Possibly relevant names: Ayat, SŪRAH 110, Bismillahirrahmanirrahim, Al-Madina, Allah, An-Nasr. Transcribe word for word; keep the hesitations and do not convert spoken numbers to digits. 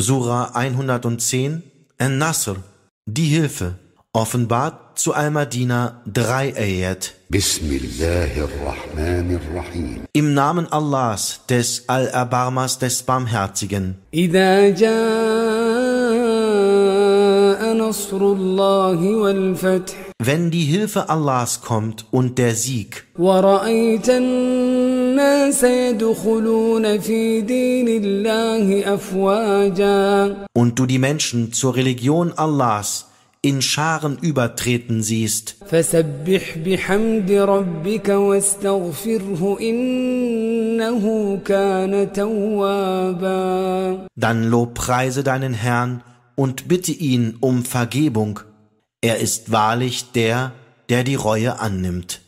Surah hundertzehn, An-Nasr, die Hilfe, offenbart zu Al-Madina drei Ayat. Bismillahirrahmanirrahim. Im Namen Allahs, des Allerbarmers, des Barmherzigen. Idha jaa nasrullahi wal fath. Wenn die Hilfe Allahs kommt und der Sieg. Wa ra'aytan und du die Menschen zur Religion Allahs in Scharen übertreten siehst, dann lobpreise deinen Herrn und bitte ihn um Vergebung. Er ist wahrlich der, der die Reue annimmt.